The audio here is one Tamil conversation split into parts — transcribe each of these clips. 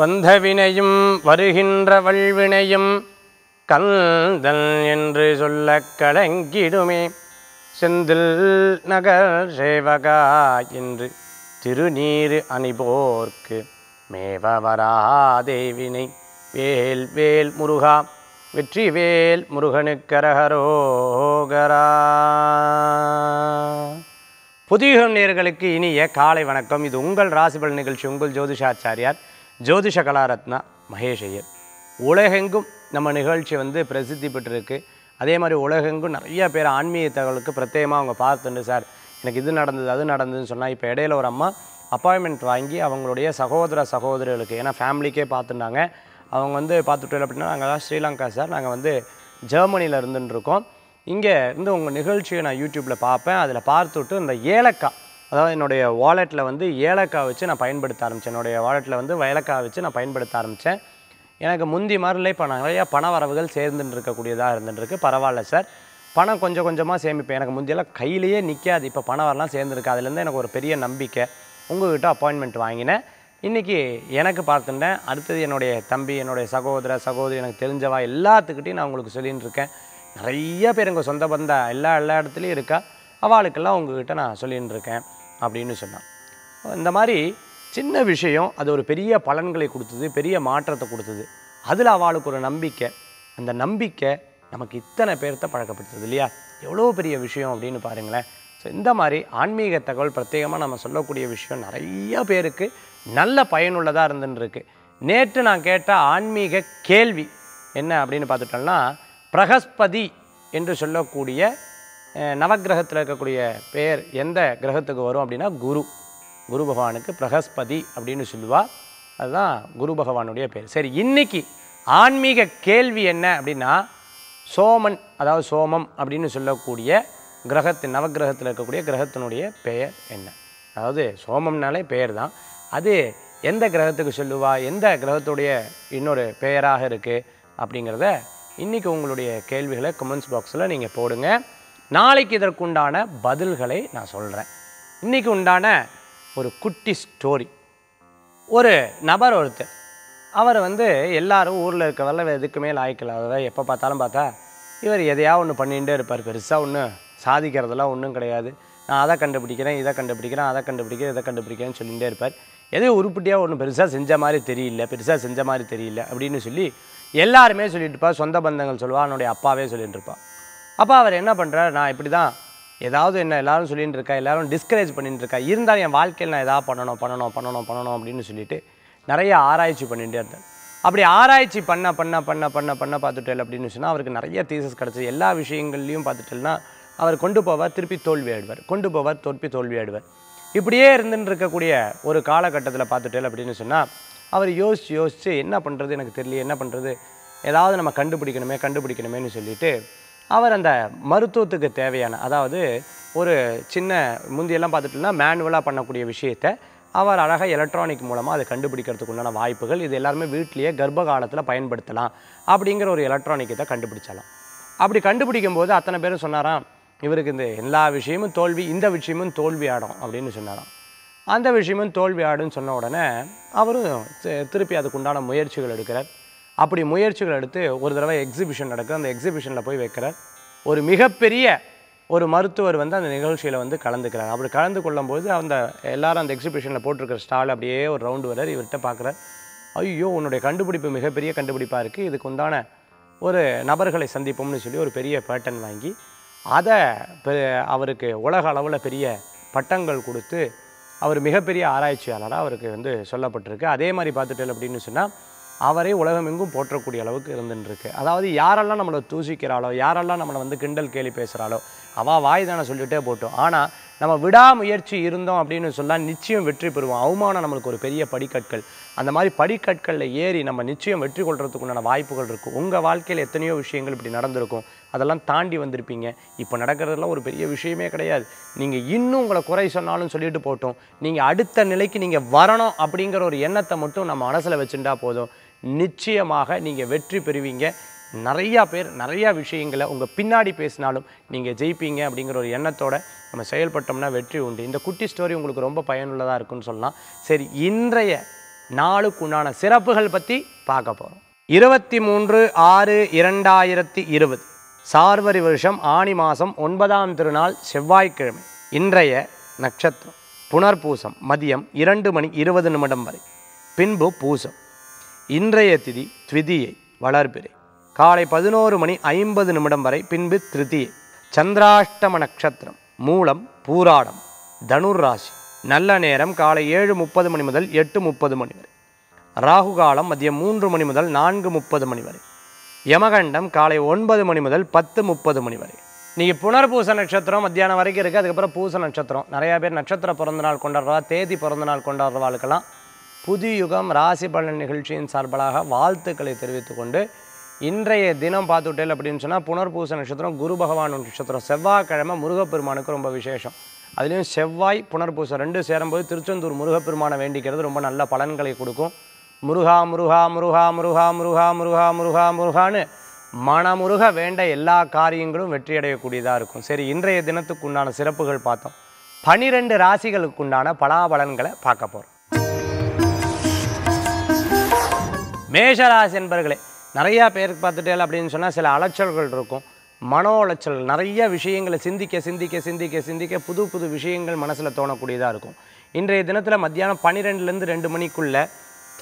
वंध विनयम् वरुगिன்ற वल्विनयम् கல்தல் என்று சொல்லக் கலங்கிடுமே செந்தில் நகர் சேவகா என்று திருநீறு அணிபோர்க்கு மேவவராதே வினை வேல் வேல் முருகா வெற்றி வேல் முருகனுக்கரகரோகரா. புதிகம் நேயர்களுக்கு இனிய காலை வணக்கம். இது உங்கள் ராசி பலன் நிகழ்ச்சி. உங்கள் ஜோதிஷாச்சாரியார் ஜோதிஷ கலாரத்னா மகேஷ் ஐயர். உலகெங்கும் நம்ம நிகழ்ச்சி வந்து பிரசித்தி பெற்றிருக்கு. அதே மாதிரி உலகெங்கும் நிறைய பேர் ஆன்மீக தகவலுக்கு பிரத்யேகமாக அவங்க பார்த்துண்டு, சார் எனக்கு இது நடந்தது அது நடந்ததுன்னு சொன்னால், இப்போ இடையில ஒரு அம்மா அப்பாயின்மெண்ட் வாங்கி அவங்களுடைய சகோதர சகோதரிகளுக்கு, ஏன்னா ஃபேமிலிக்கே பார்த்துட்டாங்க, அவங்க வந்து பார்த்துட்டு அப்படின்னா நாங்கள் தான் ஸ்ரீலங்கா சார், நாங்கள் வந்து ஜெர்மனியில் இருந்துட்டுருக்கோம், இங்கே இருந்து உங்கள் நிகழ்ச்சியை நான் யூடியூப்பில் பார்ப்பேன், அதில் பார்த்துட்டு இந்த ஏலக்காய், அதாவது என்னுடைய வாலெட்டில் வந்து ஏலக்காய் வச்சு நான் பயன்படுத்த ஆரம்பித்தேன், என்னுடைய வாலெட்டில் வந்து ஏலக்காய் வச்சு நான் பயன்படுத்த ஆரம்பித்தேன், எனக்கு முந்தி மாதிரிலே இப்போ நிறையா பண வரவுகள் சேர்ந்துட்டு இருக்கக்கூடியதாக இருந்துட்டுருக்கு. பரவாயில்ல சார், பணம் கொஞ்சம் கொஞ்சமாக சேமிப்பேன், எனக்கு முந்தியெல்லாம் கையிலேயே நிற்காது, இப்போ பணம் வரலாம் சேர்ந்துருக்கு, அதுலேருந்து எனக்கு ஒரு பெரிய நம்பிக்கை. உங்கள்கிட்ட அப்பாயின்மெண்ட் வாங்கினேன், இன்றைக்கி எனக்கு பார்த்துட்டேன். அடுத்தது என்னுடைய தம்பி, என்னுடைய சகோதர சகோதரி, எனக்கு தெரிஞ்சவா எல்லாத்துக்கிட்டையும் நான் உங்களுக்கு சொல்லிகிட்டு இருக்கேன். நிறைய பேர் எங்கள் சொந்த பந்தா எல்லா இடத்துலையும் இருக்கா, அவளுக்கெல்லாம் உங்கள்கிட்ட நான் சொல்லிகிட்டு இருக்கேன் அப்படின்னு சொன்னான். இந்த மாதிரி சின்ன விஷயம் அது ஒரு பெரிய பலன்களை கொடுத்தது, பெரிய மாற்றத்தை கொடுத்தது. அதில் அவளுக்கு ஒரு நம்பிக்கை, அந்த நம்பிக்கை நமக்கு இத்தனை பேர்த்த பழக்கப்படுத்துது இல்லையா, எவ்வளோ பெரிய விஷயம் அப்படின்னு பாருங்களேன். ஸோ இந்த மாதிரி ஆன்மீக தகவல் பிரத்யேகமாக நம்ம சொல்லக்கூடிய விஷயம் நிறைய பேருக்கு நல்ல பயனுள்ளதாக இருந்துருக்கு. நேற்று நான் கேட்ட ஆன்மீக கேள்வி என்ன அப்படின்னு பார்த்துட்டோம்னா, பிரகஸ்பதி என்று சொல்லக்கூடிய நவகிரகத்தில் இருக்கக்கூடிய பேர் எந்த கிரகத்துக்கு வரும் அப்படின்னா குரு, குரு பகவானுக்கு பிரகஸ்பதி அப்படின்னு சொல்லுவாள், அதுதான் குரு பகவானுடைய பேர். சரி, இன்றைக்கி ஆன்மீக கேள்வி என்ன அப்படின்னா, சோமன், அதாவது சோமம் அப்படின்னு சொல்லக்கூடிய கிரகத்தின், நவகிரகத்தில் இருக்கக்கூடிய கிரகத்தினுடைய பெயர் என்ன? அதாவது சோமம்னாலே பெயர் தான், அது எந்த கிரகத்துக்கு சொல்லுவாள், எந்த கிரகத்துடைய இன்னொரு பெயராக இருக்குது அப்படிங்கிறத இன்றைக்கி உங்களுடைய கேள்விகளை கமெண்ட்ஸ் பாக்ஸில் நீங்கள் போடுங்க. நாளைக்கு இதற்குண்டான பதில்களை நான் சொல்கிறேன். இன்றைக்கி உண்டான ஒரு குட்டி ஸ்டோரி. ஒரு நபர் ஒருத்தர், அவர் வந்து எல்லாரும் ஊரில் இருக்க வரல எதுக்கு மேல் ஆயிக்கலாம், அதாவது எப்போ பார்த்தாலும் பார்த்தா இவர் எதையாவது ஒன்று பண்ணிகிட்டே இருப்பார், பெருசாக ஒன்று சாதிக்கிறதெல்லாம் ஒன்றும் கிடையாது, நான் அதை கண்டுபிடிக்கிறேன் இதை கண்டுபிடிக்கிறேன் அதை கண்டுபிடிக்கிறேன் இதை கண்டுபிடிக்கிறேன்னு சொல்லிகிட்டே இருப்பார், எதையும் உருப்படியாக ஒன்று பெருசாக செஞ்ச மாதிரி தெரியல அப்படின்னு சொல்லி எல்லாருமே சொல்லிட்டுருப்பா, சொந்த பந்தங்கள் சொல்லுவாள், என்னுடைய அப்பாவே சொல்லிகிட்டு இருப்பாள். அப்போ அவர் என்ன பண்ணுறார், நான் இப்படி தான் ஏதாவது என்ன எல்லோரும் சொல்லிகிட்டு இருக்கா, எல்லோரும் டிஸ்கரேஜ் பண்ணிகிட்டு இருக்கா, இருந்தாலும் என் வாழ்க்கையில் நான் எதாவது பண்ணணும் அப்படின்னு சொல்லிட்டு நிறைய ஆராய்ச்சி பண்ணிகிட்டே இருந்தேன். அப்படி ஆராய்ச்சி பண்ண பண்ண பண்ண பண்ண பண்ண பார்த்துட்டேன் அப்படின்னு சொன்னால் அவருக்கு நிறைய தீசஸ் கிடச்சிது. எல்லா விஷயங்கள்லையும் பார்த்துட்டேன்னா அவர் கொண்டு போவார், திருப்பி தோல்வி ஆயிடுவார், கொண்டு போவார், திருப்பி தோல்வி ஆயிடுவார். இப்படியே இருந்துட்டு இருக்கக்கூடிய ஒரு காலகட்டத்தில் பார்த்துட்டேன் அப்படின்னு சொன்னால் அவர் யோசித்து யோசித்து என்ன பண்ணுறது எனக்கு தெரியல, என்ன பண்ணுறது, ஏதாவது நம்ம கண்டுபிடிக்கணுமேன்னு சொல்லிவிட்டு அவர் அந்த மருத்துவத்துக்கு தேவையான, அதாவது ஒரு சின்ன முந்தியெல்லாம் பார்த்துட்டோம்னா மேனுவலாக பண்ணக்கூடிய விஷயத்தை அவர் அழகாக எலக்ட்ரானிக் மூலமாக அதை கண்டுபிடிக்கிறதுக்கு உண்டான வாய்ப்புகள், இது எல்லாருமே வீட்லேயே கர்ப்ப காலத்தில் பயன்படுத்தலாம் அப்படிங்கிற ஒரு எலக்ட்ரானிக்கை தான் கண்டுபிடிச்சாலாம். அப்படி கண்டுபிடிக்கும் போது அத்தனை பேரும் சொன்னாராம், இவருக்கு இந்த எல்லா விஷயமும் தோல்வி, இந்த விஷயமும் தோல்வி ஆடும் அப்படின்னு சொன்னாராம். அந்த விஷயமும் தோல்வி ஆடுன்னு சொன்ன உடனே அவரும் திருப்பி அதுக்குண்டான முயற்சிகள் எடுக்கிறார். அப்படி முயற்சிகள் எடுத்து ஒரு தடவை எக்ஸிபிஷன் நடக்குது, அந்த எக்ஸிபிஷனில் போய் வைக்கிறார். ஒரு மிகப்பெரிய ஒரு மருத்துவர் வந்து அந்த நிகழ்ச்சியில் வந்து கலந்துக்கிறார். அப்படி கலந்து கொள்ளும்போது அந்த எல்லாரும் அந்த எக்ஸிபிஷனில் போட்டிருக்கிற ஸ்டால் அப்படியே ஒரு ரவுண்டு வரார், இவர்கிட்ட பார்க்குறார், ஐயோ உன்னுடைய கண்டுபிடிப்பு மிகப்பெரிய கண்டுபிடிப்பாக இருக்குது, இதுக்கு உண்டான ஒரு நபர்களை சந்திப்போம்னு சொல்லி ஒரு பெரிய பேட்டன் வாங்கி அதை அவருக்கு உலக அளவில் பெரிய பட்டங்கள் கொடுத்து அவர் மிகப்பெரிய ஆராய்ச்சியாளராக அவருக்கு வந்து சொல்லப்பட்டிருக்கு. அதே மாதிரி பார்த்துட்டேன் அப்படின்னு சொன்னால் அவரே உலகமெங்கும் போற்றக்கூடிய அளவுக்கு இருந்துருக்கு. அதாவது யாரெல்லாம் நம்மளை தூசிக்கிறாளோ, யாரெல்லாம் நம்மளை வந்து கிண்டல் கேலி பேசுகிறாளோ, அவள் வாய் தானே சொல்லிகிட்டே போட்டோம், ஆனால் நம்ம விடாமுயற்சி இருந்தோம் அப்படின்னு சொன்னால் நிச்சயம் வெற்றி பெறுவோம். அவமானம் நம்மளுக்கு ஒரு பெரிய படிக்கற்கள், அந்த மாதிரி படிக்கற்களில் ஏறி நம்ம நிச்சயம் வெற்றி கொள்கிறதுக்குண்டான வாய்ப்புகள் இருக்கும். உங்கள் வாழ்க்கையில் எத்தனையோ விஷயங்கள் இப்படி நடந்திருக்கும், அதெல்லாம் தாண்டி வந்திருப்பீங்க, இப்போ நடக்கிறதுலாம் ஒரு பெரிய விஷயமே கிடையாது. நீங்கள் இன்னும் உங்களை குறை சொன்னாலும் சொல்லிட்டு போட்டோம், நீங்கள் அடுத்த நிலைக்கு நீங்கள் வரணும் அப்படிங்கிற ஒரு எண்ணத்தை மட்டும் நம்ம மனசில் வச்சுட்டா போதும், நிச்சயமாக நீங்கள் வெற்றி பெறுவீங்க. நிறையா பேர் நிறையா விஷயங்களை உங்கள் பின்னாடி பேசினாலும் நீங்கள் ஜெயிப்பீங்க அப்படிங்கிற ஒரு எண்ணத்தோடு நம்ம செயல்பட்டோம்னா வெற்றி உண்டு. இந்த குட்டி ஸ்டோரி உங்களுக்கு ரொம்ப பயனுள்ளதாக இருக்குன்னு சொல்லலாம். சரி, இன்றைய நாளுக்குண்டான சிறப்புகள் பற்றி பார்க்க போகிறோம். 23/6/2020 சார்வரி வருஷம் ஆணி மாதம் 9ஆம் திருநாள் செவ்வாய்க்கிழமை. இன்றைய நட்சத்திரம் புனர்பூசம் மதியம் 2:20 வரை. பின்பு பூசம். இன்றைய திதி த்விதியை வளர்பிறை காலை 11:50 வரை. பின்பு திருதியை. சந்திராஷ்டம நட்சத்திரம் மூலம் பூராடம் தனுர் ராசி. நல்ல நேரம் காலை 7:30 முதல் 8:30 வரை. ராகு காலம் மதியம் 3 முதல் 4:30 வரை. யமகண்டம் காலை 9 முதல் 10:30 வரை. இன்றைக்கி புனர்பூச நட்சத்திரம் மத்தியானம் வரைக்கும் இருக்குது. அதுக்கப்புறம் பூச நட்சத்திரம். நிறையா பேர் நட்சத்திர பிறந்தநாள் கொண்டாடுறவா தேதி பிறந்தநாள் கொண்டாடுறவாளுக்கெல்லாம் புதுயுகம் ராசி பலன் நிகழ்ச்சியின் சார்பாக வாழ்த்துக்களை தெரிவித்துக்கொண்டு இன்றைய தினம் பார்த்துட்டேன் அப்படின்னு சொன்னால் புனர்பூச நட்சத்திரம் குரு பகவான் நட்சத்திரம். செவ்வாய்க்கிழமை முருகப்பெருமானுக்கு ரொம்ப விசேஷம். அதுலேயும் செவ்வாய் புனர்பூசம் ரெண்டு சேரும்போது திருச்செந்தூர் முருகப்பெருமானை வேண்டிக்கிறது ரொம்ப நல்ல பலன்களை கொடுக்கும். முருகா முருகா முருகா முருகா முருகா முருகா முருகா முருகான்னு மனமுருக வேண்ட எல்லா காரியங்களும் வெற்றியடையக்கூடியதாக இருக்கும். சரி, இன்றைய தினத்துக்கு உண்டான சிறப்புகள் பார்த்தோம். 12 ராசிகளுக்கு உண்டான பலாபலன்களை பார்க்க போகிறோம். மேஷராசி என்பர்களே, நிறையா பேருக்கு பார்த்துட்டேன் அப்படின்னு சொன்னால் சில அலைச்சல்கள் இருக்கும். மனோ அலைச்சல், நிறைய விஷயங்களை சிந்திக்க சிந்திக்க சிந்திக்க சிந்திக்க புது புது விஷயங்கள் மனசில் தோணக்கூடியதாக இருக்கும். இன்றைய தினத்தில் மத்தியானம் 12லேருந்து 2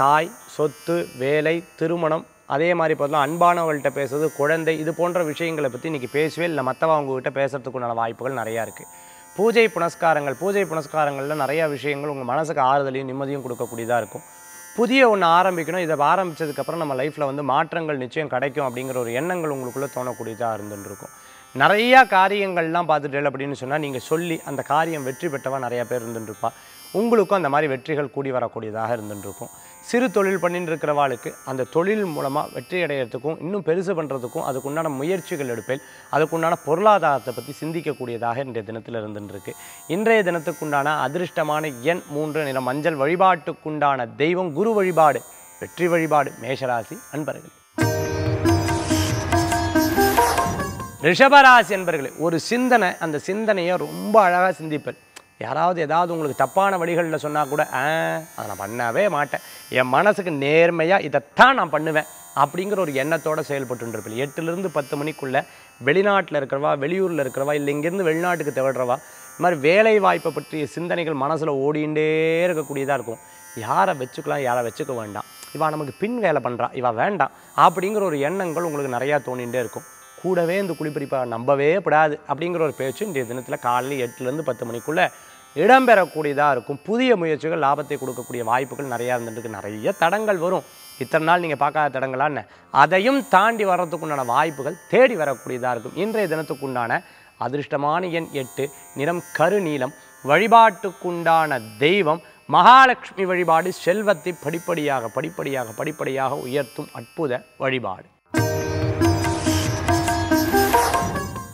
தாய், சொத்து, வேலை, திருமணம், அதே மாதிரி பார்த்தோம்னா அன்பானவங்கள்கிட்ட பேசுறது, குழந்தை, இது போன்ற விஷயங்களை பற்றி இன்றைக்கி பேசவே இல்லை. மற்றவங்க அவங்ககிட்ட பேசுகிறதுக்குண்டான வாய்ப்புகள் நிறையா இருக்குது. பூஜை புனஸ்காரங்கள், பூஜை புனஸ்காரங்களில் நிறையா விஷயங்கள் உங்கள் மனசுக்கு ஆறுதலையும் நிம்மதியும் கொடுக்கக்கூடியதாக இருக்கும். புதிய ஒன்று ஆரம்பிக்கணும், இதை ஆரம்பித்ததுக்கப்புறம் நம்ம லைஃப்பில் வந்து மாற்றங்கள் நிச்சயம் கிடைக்கும் அப்படிங்கிற ஒரு எண்ணங்கள் உங்களுக்குள்ளே தோணக்கூடியதாக இருந்துருக்கும். நிறையா காரியங்கள்லாம் பார்த்துட்டேன் அப்படின்னு சொன்னால் நீங்கள் சொல்லி அந்த காரியம் வெற்றி பெற்றவா நிறையா பேர் இருந்துருப்பா. உங்களுக்கும் அந்த மாதிரி வெற்றிகள் கூடி வரக்கூடியதாக இருந்துருக்கும். சிறு தொழில் பண்ணிட்டு இருக்கிறவாளுக்கு அந்த தொழில் மூலமாக வெற்றி அடைகிறதுக்கும் இன்னும் பெருசு பண்ணுறதுக்கும் அதுக்குண்டான முயற்சிகள் எடுப்பேன். அதுக்குண்டான பொருளாதாரத்தை பற்றி சிந்திக்கக்கூடியதாக இன்றைய தினத்தில் இருந்துருக்கு. இன்றைய தினத்துக்குண்டான அதிர்ஷ்டமான எண் 3 நிறம் மஞ்சள். வழிபாட்டுக்குண்டான தெய்வம் குரு வழிபாடு. வெற்றி வழிபாடு. மேஷராசி அன்பர்கள். ரிஷபராசி அன்பர்களே, ஒரு சிந்தனை, அந்த சிந்தனையை ரொம்ப அழகாக சிந்திப்பேன். யாராவது ஏதாவது உங்களுக்கு தப்பான வழிகளில் சொன்னால் கூட அதை நான் பண்ணவே மாட்டேன், என் மனசுக்கு நேர்மையாக இதைத்தான் நான் பண்ணுவேன் அப்படிங்கிற ஒரு எண்ணத்தோடு செயல்பட்டுருப்பேன். 8லேருந்து 10 மணிக்குள்ளே வெளிநாட்டில் இருக்கிறவா, வெளியூரில் இருக்கிறவா, இல்லை இங்கேருந்து வெளிநாட்டுக்கு தேடுறவா, இது மாதிரி வேலை வாய்ப்பை பற்றிய சிந்தனைகள் மனசில் ஓடிண்டே இருக்கக்கூடியதாக இருக்கும். யாரை வச்சுக்கலாம், யாரை வச்சுக்க வேண்டாம், இவா நமக்கு பின் வேலை பண்ணுறா, இவா வேண்டாம் அப்படிங்கிற ஒரு எண்ணங்கள் உங்களுக்கு நிறையா தோணிகிட்டே இருக்கும். கூடவே இந்த குளிப்பறிப்பை நம்பவே படாது அப்படிங்கிற ஒரு பேச்சு இன்றைய தினத்தில் காலையில் 8லேருந்து 10 மணிக்குள்ளே இடம்பெறக்கூடியதாக இருக்கும். புதிய முயற்சிகள் லாபத்தை கொடுக்கக்கூடிய வாய்ப்புகள் நிறையா இருந்துருக்கு. நிறைய தடங்கள் வரும், இத்தனை நாள் நீங்கள் பார்க்காத தடங்களான்னு அதையும் தாண்டி வர்றதுக்குண்டான வாய்ப்புகள் தேடி வரக்கூடியதாக இருக்கும். இன்றைய தினத்துக்குண்டான அதிர்ஷ்டமான எண் 8 நிறம் கருநீலம். வழிபாட்டுக்குண்டான தெய்வம் மகாலட்சுமி வழிபாடு. செல்வத்தை படிப்படியாக படிப்படியாக படிப்படியாக உயர்த்தும் அற்புத வழிபாடு.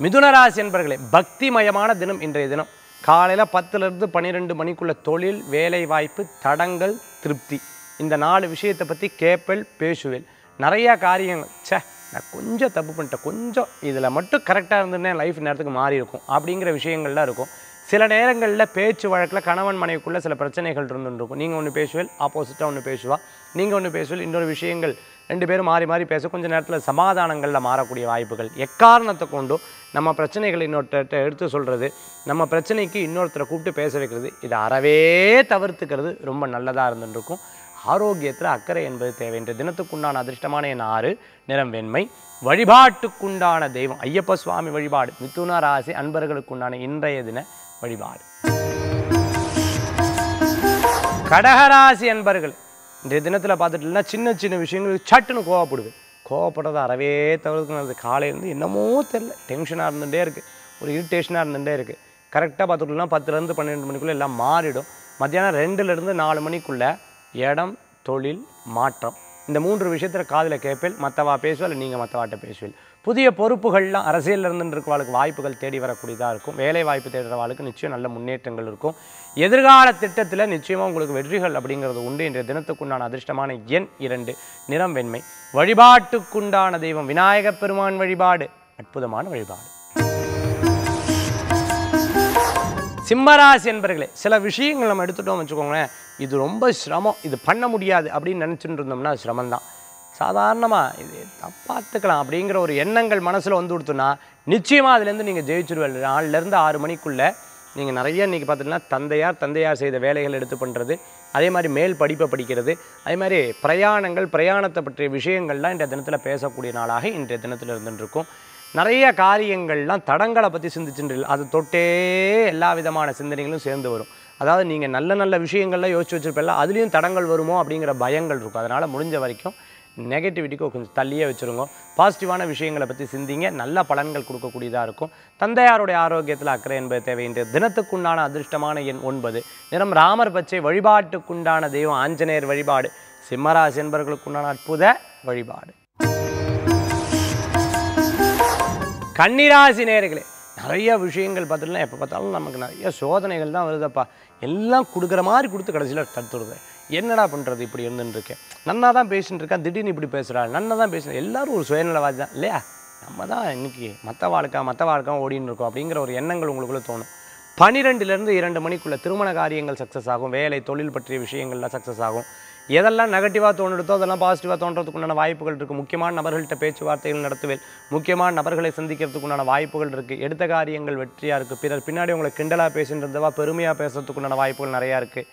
மிதுனராசி என்பர்களே, பக்திமயமான தினம் இன்றைய தினம். காலையில் 10லேருந்து 12 மணிக்குள்ள தொழில், வேலை வாய்ப்பு, தடங்கள், திருப்தி, இந்த 4 விஷயத்தை பற்றி கேப்பல் பேசுவேல். நிறையா காரியங்கள் நான் கொஞ்சம் தப்பு பண்ணிட்டேன், கொஞ்சம் இதில் மட்டும் கரெக்டாக இருந்துன்னே லைஃப் நேரத்துக்கு மாறி இருக்கும் அப்படிங்கிற விஷயங்கள்லாம் இருக்கும். சில நேரங்களில் பேச்சு வழக்கில் கணவன் மனைவிக்குள்ளே சில பிரச்சனைகள் இருந்துருக்கும். நீங்கள் ஒன்று பேசுவேல், ஆப்போசிட்டாக ஒன்று பேசுவா, நீங்கள் ஒன்று பேசுவேல், இன்னொரு விஷயங்கள் ரெண்டு பேரும் மாறி மாறி பேச கொஞ்சம் நேரத்தில் சமாதானங்களில் மாறக்கூடிய வாய்ப்புகள். எக்காரணத்தை கொண்டும் நம்ம பிரச்சனைகளை இன்னொருத்தர்கிட்ட எடுத்து சொல்கிறது, நம்ம பிரச்சனைக்கு இன்னொருத்தரை கூப்பிட்டு பேச வைக்கிறது, இதை அறவே தவிர்த்துக்கிறது ரொம்ப நல்லதாக இருந்துருக்கும். ஆரோக்கியத்தில் அக்கறை என்பது தேவைன்ற தினத்துக்குண்டான அதிர்ஷ்டமான என் 6 நிறம் வெண்மை. வழிபாட்டுக்குண்டான தெய்வம் ஐயப்ப சுவாமி வழிபாடு. மிதுன ராசி அன்பர்களுக்குண்டான இன்றைய தின வழிபாடு. கடகராசி அன்பர்கள், இன்றைய தினத்தில் பார்த்துட்டுன்னா சின்ன சின்ன விஷயங்களுக்கு சட்டுன்னு கோவப்படுது. கோவப்படுறது அறவே தவிர்த்து. காலையிலேருந்து என்னமோ தெரில, டென்ஷனாக இருந்துகிட்டே இருக்குது, ஒரு இரிட்டேஷனாக இருந்துகிட்டே இருக்குது. கரெக்டாக பார்த்துட்டுலாம் 10லேருந்து 12 மணிக்குள்ளே எல்லாம் மாறிடும். மத்தியானம் 2லேருந்து 4 மணிக்குள்ளே இடம், தொழில், மாற்றம், இந்த 3 விஷயத்தில் காதில் கேட்பேன். மற்றவா பேசுவேன், இல்லை நீங்கள் மற்றவாட்ட பேசுவேன். புதிய பொறுப்புகள்லாம் அரசியலில் இருந்துருக்கவாளுக்கு வாய்ப்புகள் தேடி வரக்கூடியதாக இருக்கும். வேலை வாய்ப்பு தேடுறவாளுக்கு நிச்சயம் நல்ல முன்னேற்றங்கள் இருக்கும். எதிர்கால திட்டத்தில் நிச்சயமாக உங்களுக்கு வெற்றிகள் அப்படிங்கிறது உண்டு. இன்றைய தினத்துக்குண்டான அதிர்ஷ்டமான எண் 2 நிறம் வெண்மை. வழிபாட்டுக்குண்டான தெய்வம் விநாயகப் பெருமான் வழிபாடு. அற்புதமான வழிபாடு. சிம்மராசி என்பர்களே சில விஷயங்கள் நம்ம எடுத்துட்டோம் வெச்சுக்கோங்களேன் இது ரொம்ப சிரமம் இது பண்ண முடியாது அப்படி நினைச்சிட்டு இருந்தோம்னா சிரமம்தான் சாதாரணமாக இது தப்பாத்துக்கலாம் அப்படிங்கற ஒரு எண்ணங்கள் மனசுல வந்து உடுத்துனா நிச்சயமா அதுல இருந்து நீங்க ஜெயிச்சிருவீங்க 4ல இருந்து 6 மணிக்குள்ள நீங்கள் நிறைய இன்றைக்கி பார்த்திங்கன்னா தந்தையார் செய்த வேலைகள் எடுத்து பண்ணுறது அதே மாதிரி மேல் படிப்பை படிக்கிறது அதே மாதிரி பிரயாணத்தை பற்றிய விஷயங்கள்லாம் இன்றைய தினத்தில் பேசக்கூடிய நாளாக இன்றைய தினத்தில் இருந்துருக்கும் நிறைய காரியங்கள்லாம் தடங்களை பற்றி சிந்திச்சுட்டு அது தொட்டே எல்லா விதமான சிந்தனைகளும் சேர்ந்து வரும் அதாவது நீங்கள் நல்ல நல்ல விஷயங்கள்லாம் யோசிச்சு வச்சுருப்பல அதுலேயும் தடங்கள் வருமோ அப்படிங்கிற பயங்கள் இருக்கும் அதனால் முடிஞ்ச வரைக்கும் நெகட்டிவிட்டிக்கு கொஞ்சம் தள்ளியே வச்சுருங்க பாசிட்டிவான விஷயங்களை பற்றி சிந்திங்க நல்ல பலன்கள் கொடுக்கக்கூடியதாக இருக்கும் தந்தையாருடைய ஆரோக்கியத்தில் அக்கறை என்பது தேவை என்ற தினத்துக்குண்டான அதிர்ஷ்டமான எண் 9 நிறம் ராமர் பச்சை வழிபாட்டுக்குண்டான தெய்வம் ஆஞ்சநேயர் வழிபாடு சிம்மராசி என்பவர்களுக்குண்டான அற்புத வழிபாடு கன்னிராசி நேயர்களே நிறைய விஷயங்கள் பார்த்துட்டுலாம் எப்போ பார்த்தாலும் நமக்கு நிறைய சோதனைகள் தான் வருதுப்பா எல்லாம் கொடுக்குற மாதிரி கொடுத்து கடைசியில் தடுத்துடுது என்னடா பண்ணுறது இப்படி இருந்துட்டுருக்கேன் நன்னா தான் பேசிகிட்டு இருக்கேன் திடீர்னு இப்படி பேசுகிறாள் நன்னா தான் பேசுகிறேன் எல்லோரும் ஒரு சுயநலவாதி தான் இல்லையா நம்ம தான் இன்றைக்கி மற்ற வாழ்க்கை ஓடின்னு இருக்கோம் அப்படிங்கிற ஒரு எண்ணங்கள் உங்களுக்குள்ளே தோணும் 12லேருந்து 2 மணிக்குள்ளே திருமண காரியங்கள் சக்ஸஸ் ஆகும் வேலை தொழில் பற்றிய விஷயங்கள்லாம் சக்ஸஸ் ஆகும் எதெல்லாம் நெகட்டிவாக தோணுடுதோ அதெல்லாம் பாசிட்டிவாக தோன்றதுக்குண்டான வாய்ப்புகள் இருக்குது முக்கியமான நபர்கள்ட்ட பேச்சுவார்த்தைகள் நடத்துவேன் முக்கியமான நபர்களை சந்திக்கிறதுக்குண்டான வாய்ப்புகள் இருக்குது எடுத்த காரியங்கள் வெற்றியாக இருக்குது பிறர் பின்னாடி உங்களை கிண்டலாக பேசின்றதவா பெருமையாக பேசுறதுக்குண்டான வாய்ப்புகள் நிறையா இருக்குது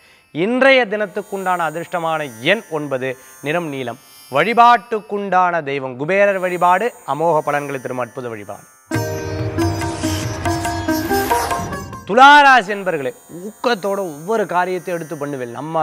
இன்றைய தினத்துக்குண்டான அதிர்ஷ்டமான எண் 9 நிறம் நீலம் வழிபாட்டுக்குண்டான தெய்வம் குபேரர் வழிபாடு அமோக பலன்களை தரும் அற்புத வழிபாடு துளாராசி என்பர்களே ஊக்கத்தோடு ஒவ்வொரு காரியத்தை எடுத்து பண்ணுவேன் நம்ம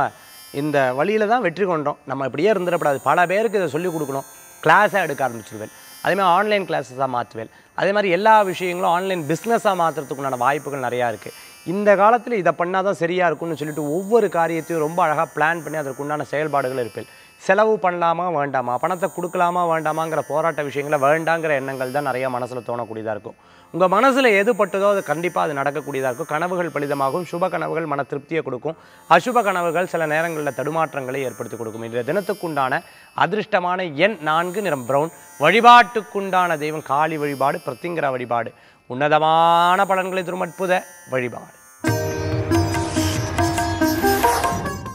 இந்த வழியில் தான் வெற்றி கொண்டோம் நம்ம இப்படியே இருந்துடப்படாது பல பேருக்கு இதை சொல்லிக் கொடுக்கணும் கிளாஸாக எடுக்க ஆரம்பிச்சிடுவேன் அதேமாதிரி ஆன்லைன் கிளாஸஸாக மாற்றுவேன் அதே மாதிரி எல்லா விஷயங்களும் ஆன்லைன் பிஸ்னஸாக மாற்றுறதுக்குண்டான வாய்ப்புகள் நிறையா இருக்குது இந்த காலத்தில் இதை பண்ணால் தான் சரியாக இருக்கும்னு சொல்லிட்டு ஒவ்வொரு காரியத்தையும் ரொம்ப அழகாக பிளான் பண்ணி அதற்குண்டான செயல்பாடுகள் இருப்பேன் செலவு பண்ணலாமா வேண்டாமா பணத்தை கொடுக்கலாமா வேண்டாமாங்கிற போராட்ட விஷயங்களை வேண்டாங்கிற எண்ணங்கள் தான் நிறையா மனசில் தோணக்கூடியதாக இருக்கும் உங்கள் மனசில் எது பட்டதோ அது கண்டிப்பாக அது நடக்கக்கூடியதாக இருக்கும் கனவுகள் பலிதமாகும் சுப கனவுகள் மன திருப்தியை கொடுக்கும் அசுப கனவுகள் சில நேரங்களில் தடுமாற்றங்களை ஏற்படுத்தி கொடுக்கும் இந்த தினத்துக்குண்டான அதிர்ஷ்டமான எண் 4 நிறம் பிரவுன் வழிபாட்டுக்குண்டான தெய்வம் காளி வழிபாடு பிரத்திங்கரா வழிபாடு உன்னதமான பலன்களை தரும் அற்புத வழிபாடு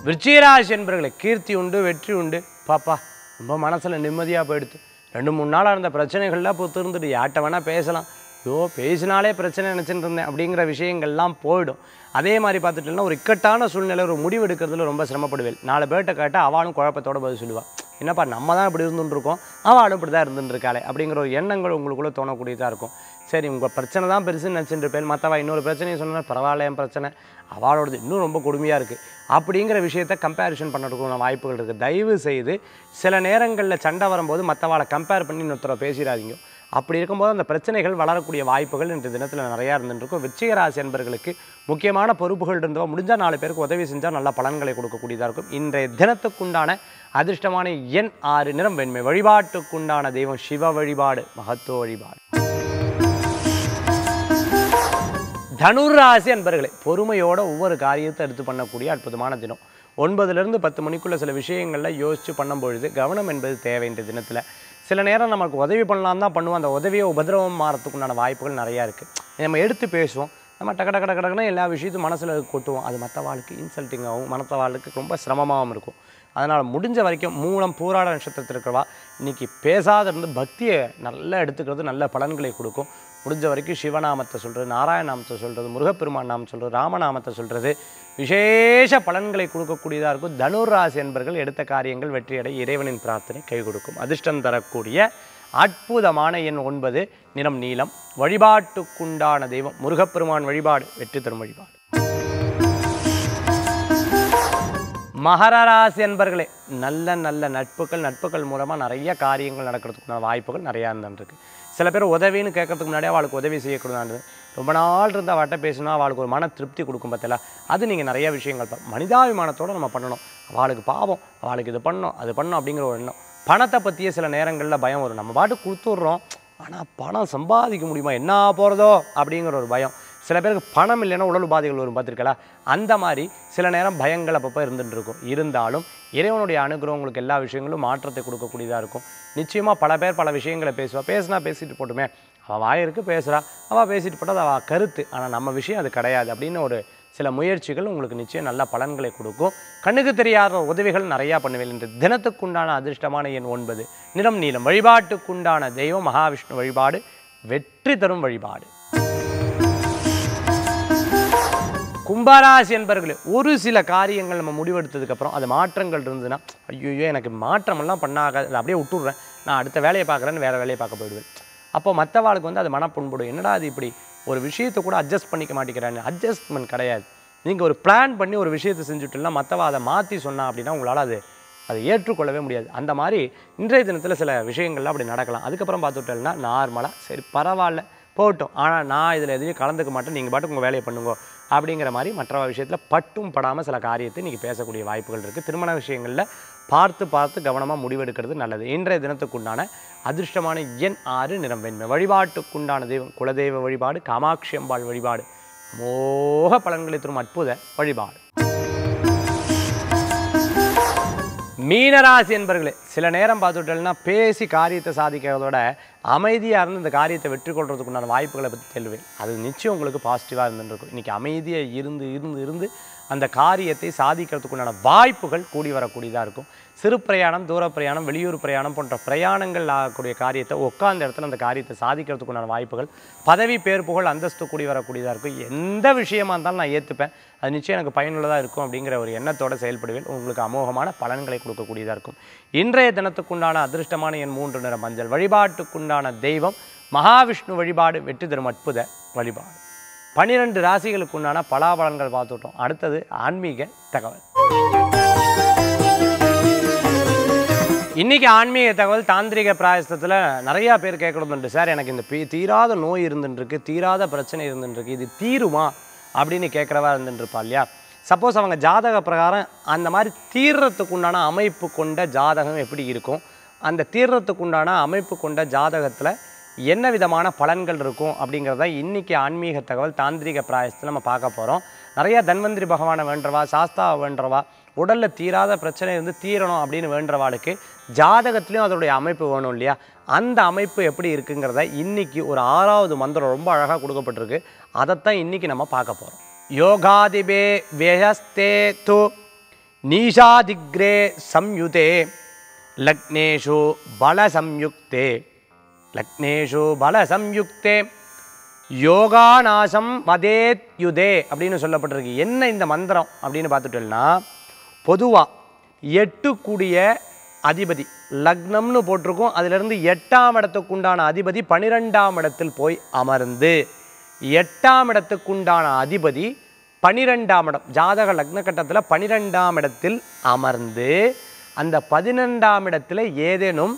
விருச்சிகராசி என்பவர்களே கீர்த்தி உண்டு வெற்றி உண்டு பாப்பா ரொம்ப மனசில் நிம்மதியாக போயிடுது 2-3 நாளாக இருந்த பிரச்சனைகள்லாம் இப்போ தீர்ந்துட்டு யார்கிட்ட வேணால் பேசலாம் ஐயோ பேசினாலே பிரச்சனை நினச்சிட்டு இருந்தேன் அப்படிங்கிற விஷயங்கள்லாம் போயிடும் அதே மாதிரி பார்த்துட்டோம்னா ஒரு இக்கட்டான சூழ்நிலை ஒரு முடிவு எடுக்கிறதுல ரொம்ப சிரமப்படுவேன் 4 பேர்கிட்ட கேட்டால் அவளும் குழப்பத்தோடு பதில் சொல்லுவாள் என்னப்பா நம்ம தான் இப்படி இருந்துட்டுருக்கோம் அவளும் இப்படி தான் இருந்துட்டுருக்காளே அப்படிங்கிற ஒரு எண்ணங்கள் உங்களுக்குள்ளே தோணக்கூடியதாக இருக்கும் சரி உங்கள் பிரச்சனை தான் பெருசுன்னு நினச்சிட்டு இருப்பேன் மற்றவா இன்னொரு பிரச்சனையும் சொன்னா பரவாயில்ல என் பிரச்சனை அவளோடது இன்னும் ரொம்ப கொடுமையாக இருக்குது அப்படிங்கிற விஷயத்த கம்பேரிஷன் பண்ணுறதுக்குள்ள வாய்ப்புகள் இருக்குது தயவு செய்து சில நேரங்களில் சண்டை வரும்போது மற்றவாளை கம்பேர் பண்ணி இன்னொருத்தரை பேசிடாதீங்க அப்படி இருக்கும்போது அந்த பிரச்சனைகள் வளரக்கூடிய வாய்ப்புகள் இன்றைய தினத்தில் நிறையா இருந்துருக்கும் விருச்சிகராசி என்பவர்களுக்கு முக்கியமான பொறுப்புகள் இருந்தவோ முடிஞ்சால் 4 பேருக்கு உதவி செஞ்சால் நல்ல பலன்களை கொடுக்கக்கூடியதாக இருக்கும் இன்றைய தினத்துக்குண்டான அதிர்ஷ்டமான எண் 6 நிறம் வெண்மை வழிபாட்டுக்குண்டான தெய்வம் சிவ வழிபாடு மகத்துவ வழிபாடு தனுராசி என்பர்களே பொறுமையோட ஒவ்வொரு காரியத்தை எடுத்து பண்ணக்கூடிய அற்புதமான தினம் 9லேருந்து 10 மணிக்குள்ள சில விஷயங்களில் யோசித்து பண்ணும்பொழுது கவனம் என்பது தேவை இந்த தினத்தில் சில நேரம் நமக்கு உதவி பண்ணலாம் தான் பண்ணுவோம் அந்த உதவியை உபதிரவம் மாறத்துக்குண்டான வாய்ப்புகள் நிறையா இருக்குது நம்ம எடுத்து பேசுவோம் நம்ம டக்குன்னு எல்லா விஷயத்தையும் மனசில் கொட்டுவோம் அது மற்ற வாழ்க்கை இன்சல்ட்டிங்காகவும் மற்ற வாழ்க்கை ரொம்ப சிரமமாகவும் இருக்கும் அதனால் முடிஞ்ச வரைக்கும் மூலம் பூராட நட்சத்திரத்திற்கவா இன்றைக்கி பேசாத இருந்து பக்தியை நல்லா எடுத்துக்கிறது நல்ல பலன்களை கொடுக்கும் முடிஞ்ச வரைக்கும் சிவநாமத்தை சொல்கிறது நாராயணநாமத்தை சொல்கிறது முருகப்பெருமான் நாமம் சொல்கிறது ராமநாமத்தை சொல்கிறது விசேஷ பலன்களை கொடுக்கக்கூடியதாக இருக்கும் தனுராசி என்பர்கள் எடுத்த காரியங்கள் வெற்றியடைய இறைவனின் பிரார்த்தனை கை கொடுக்கும் அதிர்ஷ்டம் தரக்கூடிய அற்புதமான எண் 9 நிறம் நீலம் வழிபாட்டுக்குண்டான தெய்வம் முருகப்பெருமான் வழிபாடு வெற்றி தரும் வழிபாடு மகர ராசி என்பர்களே நல்ல நல்ல நட்புகள் மூலமாக நிறைய காரியங்கள் நடக்கிறதுக்குண்டான வாய்ப்புகள் நிறையா இருந்துருக்கு சில பேர் உதவின்னு கேட்கறதுக்கு முன்னாடியே அவளுக்கு உதவி செய்யக்கூடாது ரொம்ப நாள் இருந்தால் அவட்ட பேசினா அவளுக்கு ஒரு மன திருப்தி கொடுக்கும் பார்த்தல அது நீங்கள் நிறைய விஷயங்கள் மனிதாபிமானத்தோடு நம்ம பண்ணணும் அவளுக்கு பாவம் அவளுக்கு இது பண்ணணும் அது பண்ணணும் அப்படிங்கிற ஒரு எண்ணம் பணத்தை பற்றியே சில நேரங்களில் பயம் வரும் நம்ம பாட்டு கொடுத்துட்றோம் ஆனால் பணம் சம்பாதிக்க முடியுமா என்ன போகிறதோ அப்படிங்கிற ஒரு பயம் சில பேருக்கு பணம் இல்லைன்னா உடல் உபாதைகள் வரும் பார்த்துருக்கலா அந்த மாதிரி சில நேரம் பயங்கள் அப்பப்போ இருந்துட்டுருக்கும் இருந்தாலும் இறைவனுடைய அனுகிரகம் உங்களுக்கு எல்லா விஷயங்களும் மாற்றத்தை கொடுக்கக்கூடியதாக இருக்கும் நிச்சயமாக பல பேர் பல விஷயங்களை பேசுவா பேசினா பேசிட்டு போட்டுமே வாயிருக்கு பேசுறா அவ பேசிட்டு போறது அவ கருத்து ஆனா நம்ம விஷயம் அது கிடையாது அப்படின ஒரு சில முயற்சிகள் உங்களுக்கு நிச்சயம் நல்ல பலன்களை கொடுக்கும் கண்ணுக்கு தெரியாத உதவிகள் நிறைய பண்ணுவேன் இந்த தினத்துக்கு உண்டான அதிர்ஷ்டமான எண் 9 நிறம் நீலம் வழிபாட்டுக்கு உண்டான தெய்வம் மகாவிஷ்ணு வழிபாடு வெற்றி தரும் வழிபாடு कुंभराशि और सब कार्य नम्बर मुड़वेदों अट्ठा अय्यो माटमेल पड़ा अब उठे ना अड़ वे पाक वे वाले पाक पेड़े अतवा वो मनपुड़ा इप्ली और विषयते कूड़ा अड्जस्ट पड़ी माटेक्रेन अड्जस्टमेंट कहीं प्लान पड़ी और विषयते सेटा मतवा माती अब उल्लेंगे मुझा अंमारी इंटर दिन सब विषय अब अदक पाटा नार्मला सर परवाल पटो आना ना इतनी कलंकटे नहीं पाटक उ वाले पड़ूंगो अभी मारे विषय पट पड़ा सब कार्यते नहीं पेसक वायु तिरमण विषय पार्त पार्त कवन मुड़वे नंटे दिन अदृष्टान एण आीपाटान दैव कुलदेव वीपा कामाक्षी अम्बाल वीपा मोह पलन तुम अभुत वीपा मीन राशि सब नेर पाटा पेसी कार्यते साधो अमद कार्यते वाल वायप अच्छी पासिटिव इनकी अमद अंत कार्यते साधान वायपी वरक सियाणम दूर प्रयाणम वेूर प्रयाणम प्रयाण कार्यते उड़न कार्यते साधान वायु पदवी पेर अंदस्त वरक विषयमा ना ऐतपे अब निश्चय पैनदा अभी और एण्तो सेलपे उमोहान पलन को इंटर दिन अदृष्टान एन 3 निर मंजल वीपाटान दैव महाविष्णु वीपा वेटी तरह अभुत वीपा 12 ராசிகளுக்குமான பலாபலன்கள் பார்த்துட்டோம் அடுத்து ஆன்மீக தகவல் இன்னைக்கு ஆன்மீக தகவல் தாந்திரிக பிராயஷ்டத்துல நிறைய பேர் கேக்குறதுண்டு சார் எனக்கு இந்த தீராத நோய் இருந்துருக்கு தீராத பிரச்சனை இருந்துருக்கு இது தீருமா அப்படினு கேக்குறவா இருந்துருப்பால்ல சப்போஸ் அவங்க ஜாதக பிரகாரம் அந்த மாதிரி தீரறதுக்குமான அமைப்பு கொண்ட ஜாதகம் எப்படி இருக்கும் அந்த தீரறதுக்குமான அமைப்பு கொண்ட ஜாதகத்துல என்ன விதமான பலன்கள் இருக்கும் அப்படிங்கறத இன்னைக்கு ஆன்மீக தகவல் தாந்திரிக பிராயஷ்டத்துல நம்ம பார்க்க போறோம் நிறைய தன்வந்திரி பகவானை வேண்டறவா சாஸ்தா வேண்டறவா உடல்ல தீராத பிரச்சனை இருந்து தீரணும் அப்படினு வேண்டறவாளுக்கு ஜாதகத்திலயும் அதோட அமைப்பு வேணும் இல்லையா அந்த அமைப்பு எப்படி இருக்குங்கறத இன்னைக்கு ஒரு 6வது மந்திரம் ரொம்ப அழகா கொடுக்கப்பட்டிருக்கு அதை தான் இன்னைக்கு நம்ம பார்க்க போறோம் யோகாதிபே வேஹஸ்தே து நீஷாதிக்ரே சம்யுதே லக்னேஷு பல சம்யுக்தே लग्नेशु बल संयुक्ते योगानाशम वदेत्युदे अब मंत्र अब पातुट्टोम्ना पोदुवा अधिपति लग्नम्नु पोट्टिरुक्कोम अदिलिरुंदु 8आम इडत्तुक्कु उंडान अधिपति 12आम इडत्तिल पोई अमर्न्दु 8आम इडत्तुक्कु उंडान अधिपति 12आम इडम जातक लग्न कट्टत्तिल 12आम इडत्तिल अमर्न्दु अंद 11आम इडत्तिल एदेनुम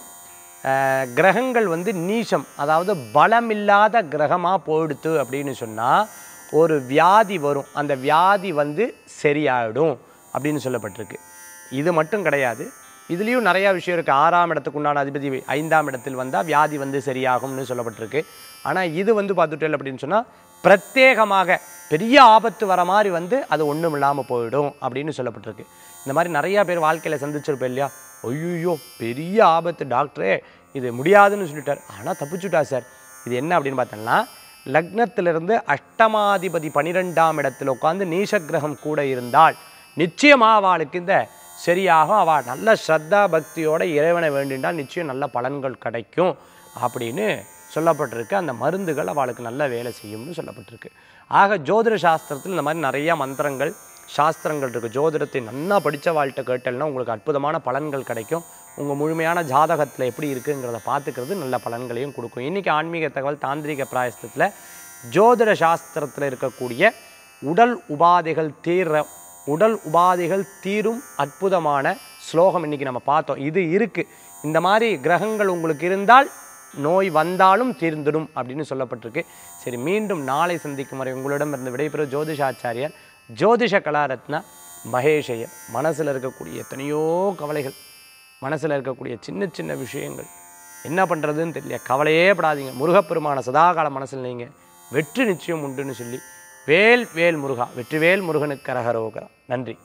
கிரகங்கள் வந்து நீசம் அதாவது பலமில்லாத கிரகமா போயிடுது அப்படினு சொன்னா ஒரு வியாதி வரும் அந்த வியாதி வந்து சரியாயிடும் அப்படினு சொல்லப்பட்டிருக்கு இது மட்டும் கிடையாது இதுலயும் நிறைய விஷயம் இருக்கு 6ஆம் இடத்துக்கு உண்டான அதிபதி 5ஆம் இடத்தில் வந்தா வியாதி வந்து சரியாகும்னு சொல்லப்பட்டிருக்கு ஆனா இது வந்து பாத்துட்டேல் அப்படினு சொன்னா பிரத்யேகமாக பெரிய ஆபத்து வர மாதிரி வந்து அது ஒண்ணும் இல்லாம போய்டும் அப்படினு சொல்லப்பட்டிருக்கு இந்த மாதிரி நிறைய பேர் வாழ்க்கையில சந்திச்சிருப்பீங்க இல்லையா अय्यो परिया आबत्त डाक्टरे इदु मुडियादुन्नु सोल्लिट्टार आना तप्पिच्चुटा सार इदु एन्न अप्पडिनु पात्ताल्ना लग्नत्तिलिरुंदु अष्टमाधिपति 12आम इडत्तिल उक्कार्ந்து நீஷ கிரகம் கூட இருந்தால் நிச்சயமா அவளுக்கு இந்த சரியாக அவ நல்ல श्रद्धा பக்தியோட இறைவனை வேண்டினால் நிச்சயம் நல்ல பலன்கள் கிடைக்கும் அப்படினு சொல்லப்பட்டிருக்கு அந்த மருந்துகள் அவளுக்கு நல்ல வேலை செய்யும்னு சொல்லப்பட்டிருக்கு ஆக ஜோதிட சாஸ்திரத்துல இந்த மாதிரி நிறைய மந்திரங்கள் சாஸ்திரங்கள் ஜோதிடத்தை நன்னா படிச்ச வாழ்ட்ட கேட்டல்னா உங்களுக்கு அற்புதமான பலன்கள் கிடைக்கும் உங்க முழுமையான ஜாதகத்துல எப்படி இருக்குங்கறத பாத்துக்கிறது நல்ல பலன்களையும் கொடுக்கும் இன்னைக்கு ஆன்மீக தகவல் தாந்திரிக பிராயஷ்டத்துல ஜோதிட சாஸ்திரத்துல இருக்கக்கூடிய உடல் உபாதைகள் தீரும் அற்புதமான ஸ்லோகம் இன்னைக்கு நம்ம பார்த்தோம் இது இருக்கு இந்த மாதிரி கிரகங்கள் உங்களுக்கு இருந்தால் நோய் வந்தாலும் தீர்ந்துடும் அப்படினு சொல்லப்பட்டிருக்கு சரி மீண்டும் நாளை சந்திக்கும் வரை உங்களிடம் இருந்து விடைபெற ஜோதிஷாச்சாரியர் ज्योतिष कलारत्न महेश अय्यर मनसकूर एतनो कवले मनसकूर चिन्ह विषय इन पड़ेद कवल पड़ा मुरुगपेरुमान सदाकाल मनस नहीं निश्चय उल मुरुगा वेल मुरुगन करहरोकर नंरी।